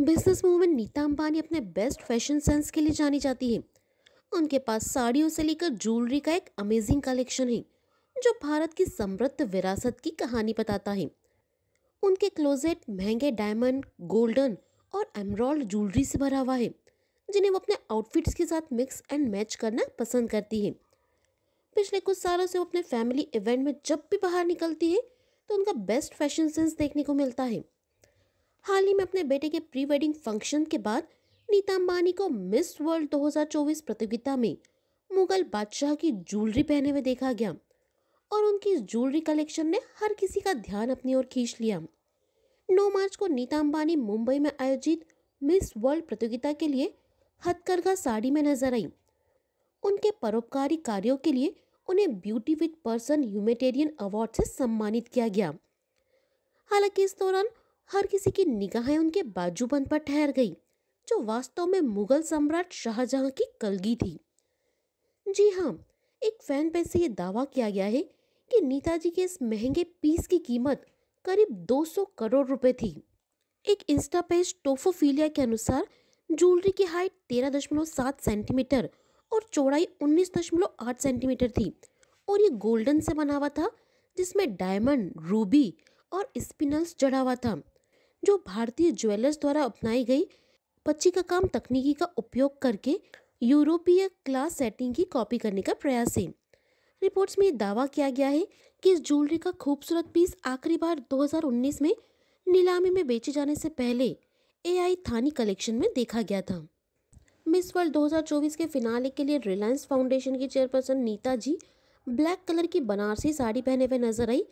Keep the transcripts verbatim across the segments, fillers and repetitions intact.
Business women Nita Ambani अपने best fashion sense के लिए जानी जाती है। उनके पास साड़ियों से लेकर ज्वेलरी का एक अमेजिंग कलेक्शन है जो भारत की समृद्ध विरासत की कहानी बताता है। उनके क्लोजेट महंगे डायमंड, गोल्डन और एमराल्ड ज्वेलरी से भरा हुआ है जिन्हें वो अपने आउटफिट्स के साथ मिक्स एंड मैच करना पसंद करती है। पिछले कुछ सालों से वो अपने फैमिली इवेंट में जब भी बाहर निकलती है तो उनका बेस्ट फैशन सेंस देखने को मिलता है। हाल ही में अपने बेटे के प्री वेडिंग फंक्शन के बाद नीता अंबानी को मिस वर्ल्ड दो हज़ार चौबीस प्रतियोगिता में मुगल बादशाह की ज्वेलरी पहने हुए देखा गया और उनकी ज्वेलरी कलेक्शन ने हर किसी का ध्यान अपनी ओर खींच लिया। नौ मार्च को नीता अंबानी मुंबई में आयोजित मिस वर्ल्ड प्रतियोगिता के लिए हथकरघा साड़ी में नजर आई। उनके परोपकारी कार्यों के लिए उन्हें beauty with person humanitarian award से सम्मानित किया गया। हालांकि इस दौरान हर किसी की निगाहें उनके बाजूबंद पर ठहर गई जो वास्तव में मुगल सम्राट शाहजहां की कलगी थी। जी हाँ, एक फैन पेज से ये दावा किया गया है कि नीताजी के इस महंगे पीस की कीमत करीब दो सौ करोड़ रुपए थी। एक इंस्टा पेज टोफोफिलिया के अनुसार ज्वेलरी की हाइट तेरह दशमलव सात सेंटीमीटर और चौड़ाई उन्नीस दशमलव आठ सेंटीमीटर थी और ये गोल्डन से बना हुआ था जिसमें डायमंड, रूबी और स्पिनल्स जड़ा हुआ था जो भारतीय ज्वेलर्स द्वारा अपनाई गई पच्ची का काम तकनीकी का उपयोग करके यूरोपीय क्लास सेटिंग की कॉपी करने का प्रयास है। रिपोर्ट्स में ये दावा किया गया है कि इस ज्वेलरी का खूबसूरत पीस आखिरी बार दो हज़ार उन्नीस में नीलामी में बेचे जाने से पहले एआई थानी कलेक्शन में देखा गया था। मिस वर्ल्ड दो हज़ार चौबीस के फिनाले के लिए रिलायंस फाउंडेशन की chairperson Nita ji black colour की बनारसी साड़ी पहने हुए नजर आई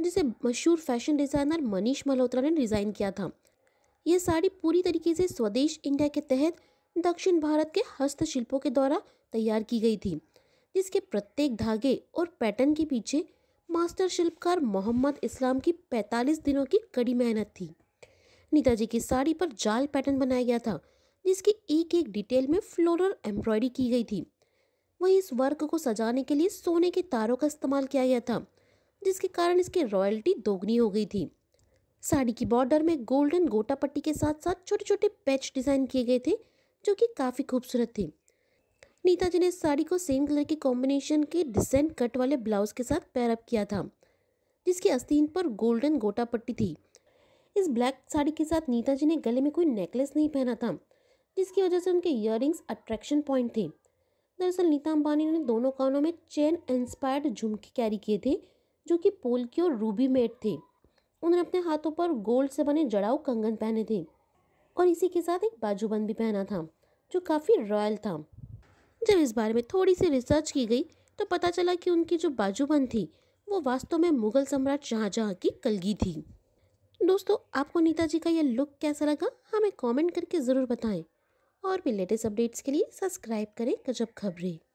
जिसे मशहूर फैशन डिज़ाइनर मनीष मल्होत्रा ने डिज़ाइन किया था। यह साड़ी पूरी तरीके से स्वदेश इंडिया के तहत दक्षिण भारत के हस्तशिल्पों के द्वारा तैयार की गई थी जिसके प्रत्येक धागे और पैटर्न के पीछे मास्टर शिल्पकार मोहम्मद इस्लाम की पैंतालीस दिनों की कड़ी मेहनत थी। नीताजी की साड़ी पर जाल पैटर्न बनाया गया था जिसकी एक एक डिटेल में फ्लोरल एम्ब्रॉयडरी की गई थी। वहीं इस वर्क को सजाने के लिए सोने के तारों का इस्तेमाल किया गया था जिसके कारण इसकी रॉयल्टी दोगुनी हो गई थी। साड़ी की बॉर्डर में गोल्डन गोटा पट्टी के साथ साथ छोटे छोटे पैच डिज़ाइन किए गए थे जो कि काफ़ी खूबसूरत थे। नीताजी ने साड़ी को सेम कलर के कॉम्बिनेशन के डिसेंट कट वाले ब्लाउज के साथ पैरअप किया था जिसकी आस्तीन पर गोल्डन गोटा पट्टी थी। इस ब्लैक साड़ी के साथ नीताजी ने गले में कोई नेकलेस नहीं पहना था जिसकी वजह से उनके ईयररिंग्स अट्रैक्शन पॉइंट थे। दरअसल नीता अंबानी ने दोनों कानों में चेन इंस्पायर्ड झुमके कैरी किए थे जो कि पोलकी और रूबी मेड थे। उन्होंने अपने हाथों पर गोल्ड से बने जड़ाऊ कंगन पहने थे और इसी के साथ एक बाजूबंद भी पहना था जो काफ़ी रॉयल था। जब इस बारे में थोड़ी सी रिसर्च की गई तो पता चला कि उनकी जो बाजूबंद थी वो वास्तव में मुगल सम्राट शाहजहां की कलगी थी। दोस्तों, आपको नीताजी का यह लुक कैसा लगा हमें कॉमेंट करके ज़रूर बताएँ और भी लेटेस्ट अपडेट्स के लिए सब्सक्राइब करें गजब खबरें।